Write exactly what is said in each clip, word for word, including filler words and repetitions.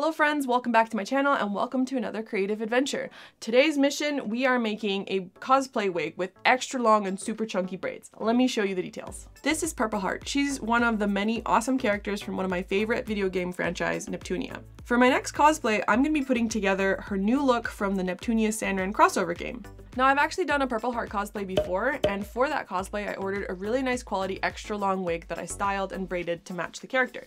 Hello friends, welcome back to my channel and welcome to another creative adventure. Today's mission, we are making a cosplay wig with extra long and super chunky braids. Let me show you the details. This is Purple Heart. She's one of the many awesome characters from one of my favorite video game franchise, Neptunia. For my next cosplay, I'm going to be putting together her new look from the Neptunia Senran crossover game. Now, I've actually done a Purple Heart cosplay before, and for that cosplay I ordered a really nice quality extra long wig that I styled and braided to match the character.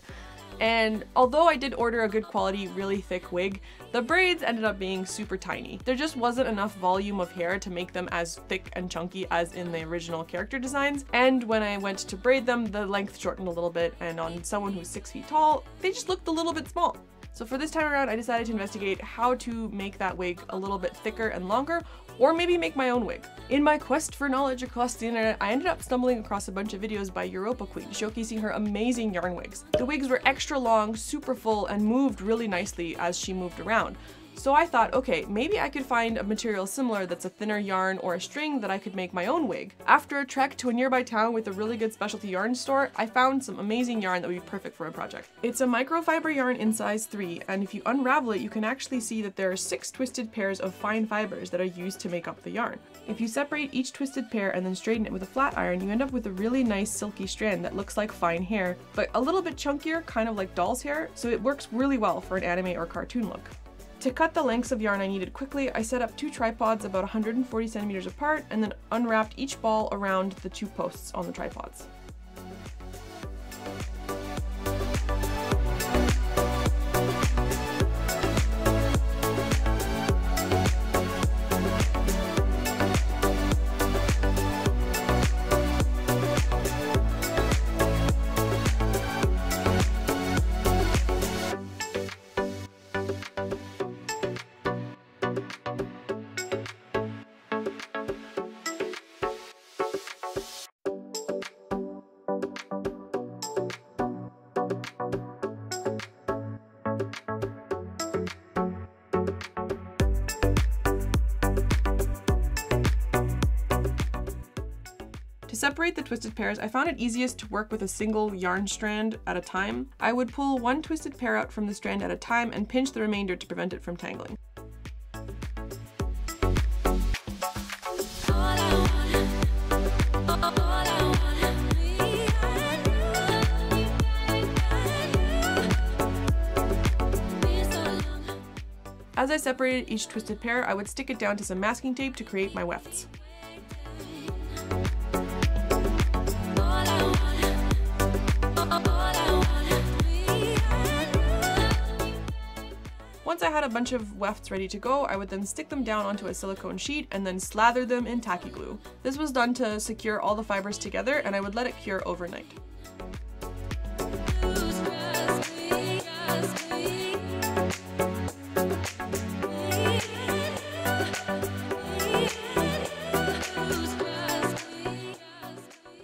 And although I did order a good quality, really thick wig, the braids ended up being super tiny. There just wasn't enough volume of hair to make them as thick and chunky as in the original character designs, and when I went to braid them, the length shortened a little bit, and on someone who's six feet tall, they just looked a little bit small. So for this time around, I decided to investigate how to make that wig a little bit thicker and longer, or maybe make my own wig. In my quest for knowledge across the internet, I ended up stumbling across a bunch of videos by Europa Queen showcasing her amazing yarn wigs. The wigs were extra long, super full, and moved really nicely as she moved around. So I thought, okay, maybe I could find a material similar that's a thinner yarn or a string that I could make my own wig. After a trek to a nearby town with a really good specialty yarn store, I found some amazing yarn that would be perfect for my project. It's a microfiber yarn in size three, and if you unravel it, you can actually see that there are six twisted pairs of fine fibers that are used to make up the yarn. If you separate each twisted pair and then straighten it with a flat iron, you end up with a really nice silky strand that looks like fine hair, but a little bit chunkier, kind of like doll's hair, so it works really well for an anime or cartoon look. To cut the lengths of yarn I needed quickly, I set up two tripods about one hundred forty centimeters apart and then unwrapped each ball around the two posts on the tripods. To separate the twisted pairs, I found it easiest to work with a single yarn strand at a time. I would pull one twisted pair out from the strand at a time and pinch the remainder to prevent it from tangling. As I separated each twisted pair, I would stick it down to some masking tape to create my wefts. Once I had a bunch of wefts ready to go, I would then stick them down onto a silicone sheet and then slather them in tacky glue. This was done to secure all the fibers together, and I would let it cure overnight.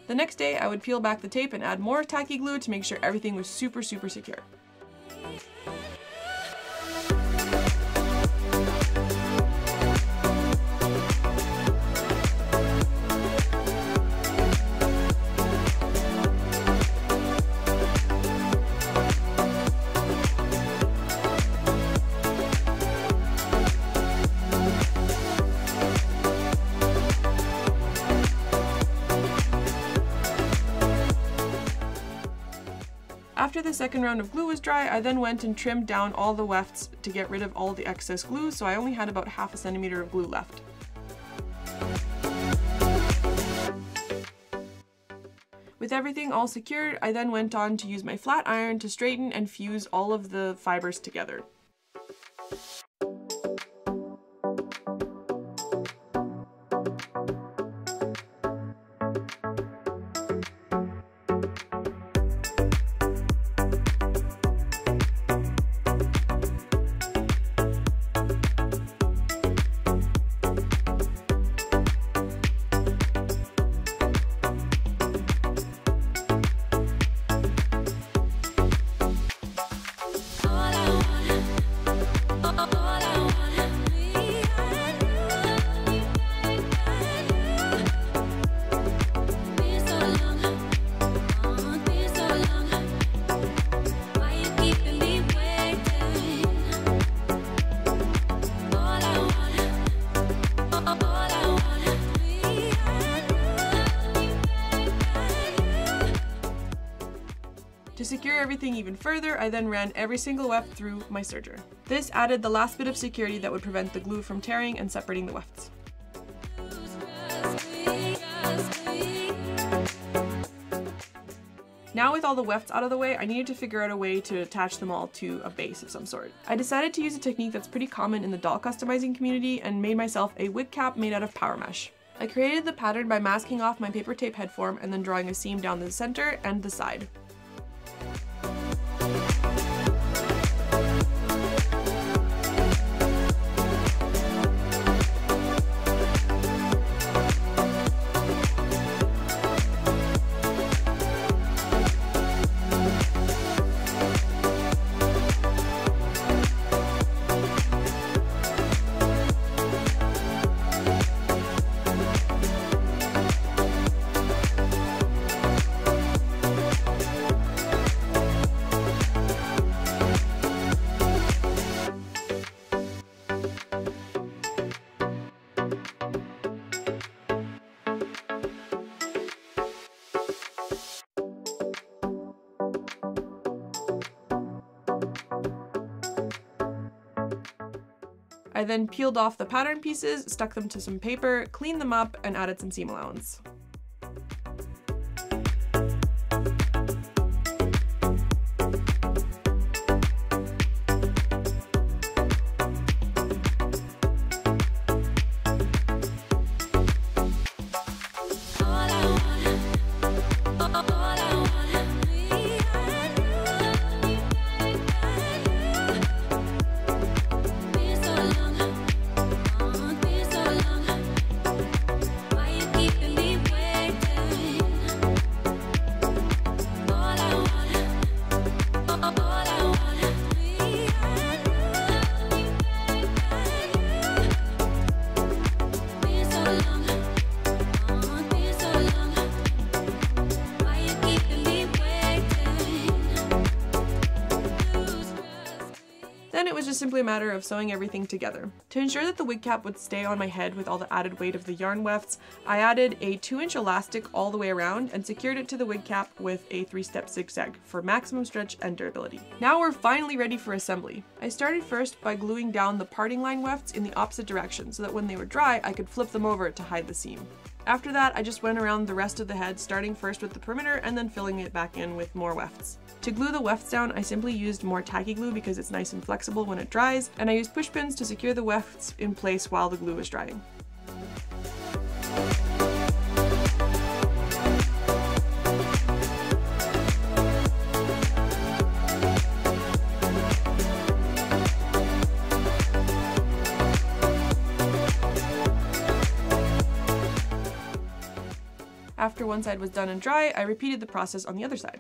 The next day, I would peel back the tape and add more tacky glue to make sure everything was super, super secure. After the second round of glue was dry, I then went and trimmed down all the wefts to get rid of all the excess glue, so I only had about half a centimeter of glue left. With everything all secured, I then went on to use my flat iron to straighten and fuse all of the fibers together. Oh, secure everything even further, I then ran every single weft through my serger. This added the last bit of security that would prevent the glue from tearing and separating the wefts. Now with all the wefts out of the way, I needed to figure out a way to attach them all to a base of some sort. I decided to use a technique that's pretty common in the doll customizing community and made myself a wig cap made out of power mesh. I created the pattern by masking off my paper tape head form and then drawing a seam down the center and the side. I then peeled off the pattern pieces, stuck them to some paper, cleaned them up, and added some seam allowance. Simply a matter of sewing everything together. To ensure that the wig cap would stay on my head with all the added weight of the yarn wefts, I added a two inch elastic all the way around and secured it to the wig cap with a three step zigzag for maximum stretch and durability. Now we're finally ready for assembly. I started first by gluing down the parting line wefts in the opposite direction so that when they were dry, I could flip them over to hide the seam. After that, I just went around the rest of the head, starting first with the perimeter and then filling it back in with more wefts. To glue the wefts down, I simply used more tacky glue because it's nice and flexible when it dries, and I used push pins to secure the wefts in place while the glue was drying. After one side was done and dry, I repeated the process on the other side.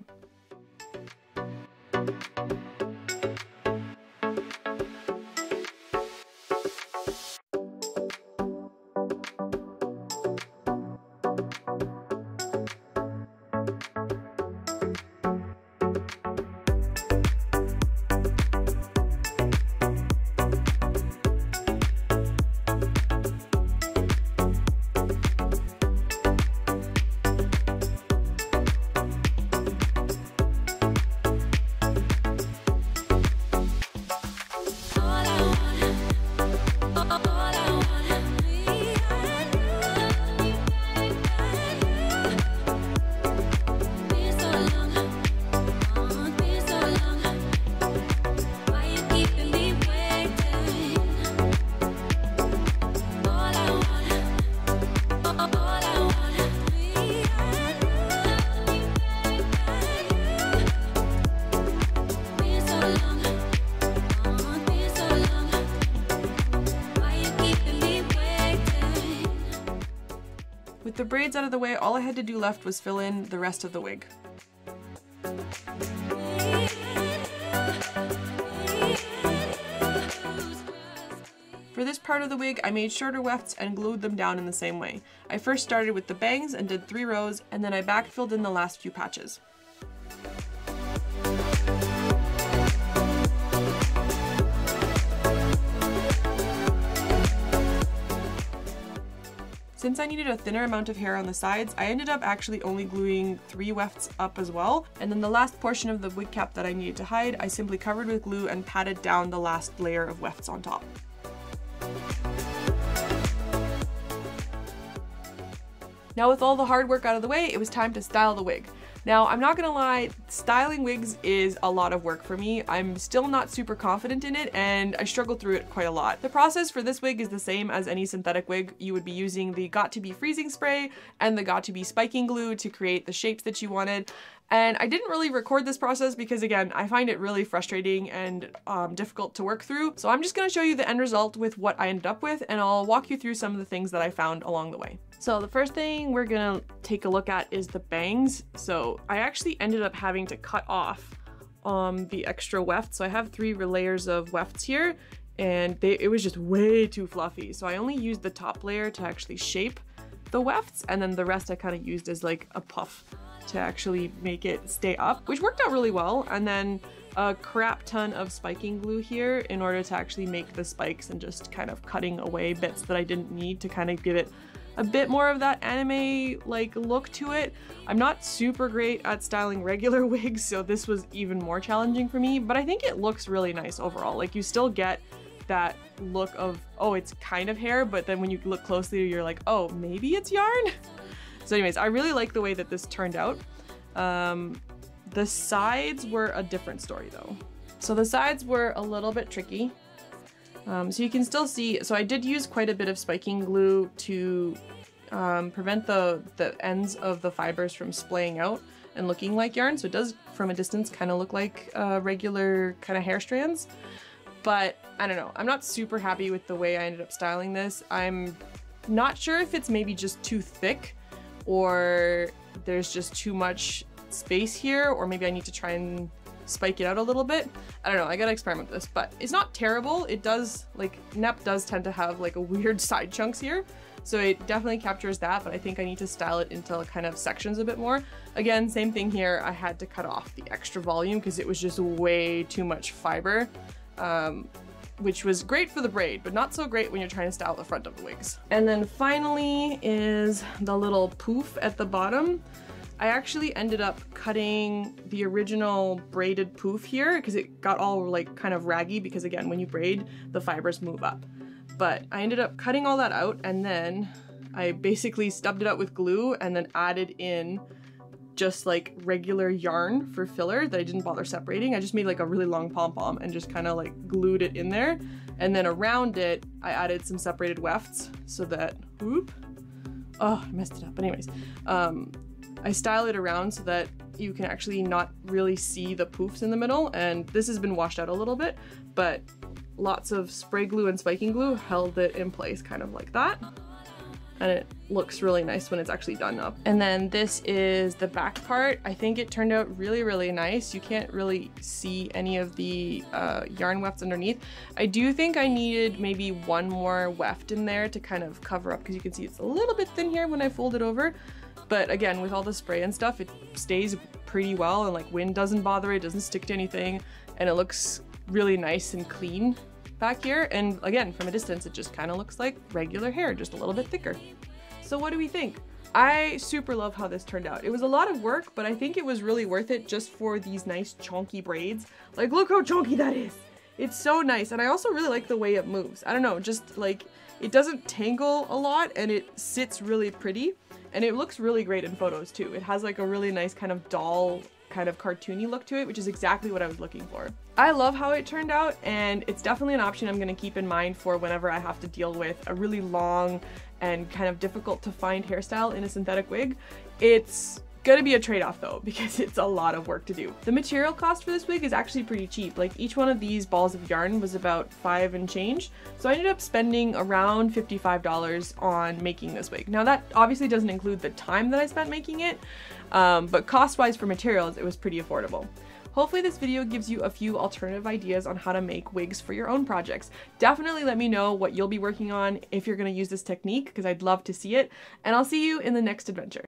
With the braids out of the way, all I had to do left was fill in the rest of the wig. For this part of the wig, I made shorter wefts and glued them down in the same way. I first started with the bangs and did three rows, and then I backfilled in the last few patches. Since I needed a thinner amount of hair on the sides, I ended up actually only gluing three wefts up as well, and then the last portion of the wig cap that I needed to hide, I simply covered with glue and patted down the last layer of wefts on top. Now with all the hard work out of the way, it was time to style the wig. Now, I'm not gonna lie, styling wigs is a lot of work for me. I'm still not super confident in it, and I struggle through it quite a lot. The process for this wig is the same as any synthetic wig. You would be using the got to be freezing spray and the got to be spiking glue to create the shapes that you wanted. And I didn't really record this process because, again, I find it really frustrating and um, difficult to work through. So I'm just gonna show you the end result with what I ended up with, and I'll walk you through some of the things that I found along the way. So the first thing we're gonna take a look at is the bangs. So I actually ended up having to cut off um, the extra weft. So I have three layers of wefts here, and they, it was just way too fluffy. So I only used the top layer to actually shape the wefts, and then the rest I kind of used as like a puff to actually make it stay up, which worked out really well. And then a crap ton of spiking glue here in order to actually make the spikes and just kind of cutting away bits that I didn't need to kind of give it a bit more of that anime like look to it. I'm not super great at styling regular wigs, so this was even more challenging for me, but I think it looks really nice overall. Like, you still get that look of, oh, it's kind of hair, but then when you look closely, you're like, oh, maybe it's yarn. So anyways, I really like the way that this turned out. Um, the sides were a different story though. So the sides were a little bit tricky. Um, so you can still see, so I did use quite a bit of spiking glue to um, prevent the, the ends of the fibers from splaying out and looking like yarn. So it does, from a distance, kind of look like uh, regular kind of hair strands. But I don't know, I'm not super happy with the way I ended up styling this. I'm not sure if it's maybe just too thick, or there's just too much space here, or maybe I need to try and spike it out a little bit. I don't know, I gotta experiment with this, but it's not terrible. It does, like, Nep does tend to have like a weird side chunks here, so it definitely captures that, but I think I need to style it into kind of sections a bit more. Again, same thing here, I had to cut off the extra volume because it was just way too much fiber, um, which was great for the braid, but not so great when you're trying to style the front of the wigs. And then finally is the little poof at the bottom. I actually ended up cutting the original braided poof here because it got all like kind of raggy because, again, when you braid, the fibers move up. But I ended up cutting all that out, and then I basically stubbed it out with glue and then added in just like regular yarn for filler that I didn't bother separating. I just made like a really long pom-pom and just kind of like glued it in there. And then around it, I added some separated wefts so that, whoop, oh, I messed it up. But anyways, um, I style it around so that you can actually not really see the poofs in the middle. And this has been washed out a little bit, but lots of spray glue and spiking glue held it in place kind of like that. And it looks really nice when it's actually done up. And then this is the back part. I think it turned out really, really nice. You can't really see any of the uh, yarn wefts underneath. I do think I needed maybe one more weft in there to kind of cover up, because you can see it's a little bit thin here when I fold it over. But again, with all the spray and stuff, it stays pretty well, and like wind doesn't bother it, doesn't stick to anything, and it looks really nice and clean back here. And again, from a distance, it just kind of looks like regular hair, just a little bit thicker. So what do we think? I super love how this turned out. It was a lot of work, but I think it was really worth it just for these nice chonky braids. Like, look how chonky that is. It's so nice. And I also really like the way it moves. I don't know, just like, it doesn't tangle a lot, and it sits really pretty, and it looks really great in photos too. It has like a really nice kind of doll, kind of cartoony look to it, which is exactly what I was looking for. I love how it turned out, and it's definitely an option I'm gonna keep in mind for whenever I have to deal with a really long and kind of difficult to find hairstyle in a synthetic wig. It's gonna be a trade-off though, because it's a lot of work to do. The material cost for this wig is actually pretty cheap. Like, each one of these balls of yarn was about five and change, so I ended up spending around fifty-five dollars on making this wig. Now, that obviously doesn't include the time that I spent making it, um, but cost-wise for materials, it was pretty affordable. Hopefully this video gives you a few alternative ideas on how to make wigs for your own projects. Definitely let me know what you'll be working on if you're gonna use this technique, because I'd love to see it, and I'll see you in the next adventure.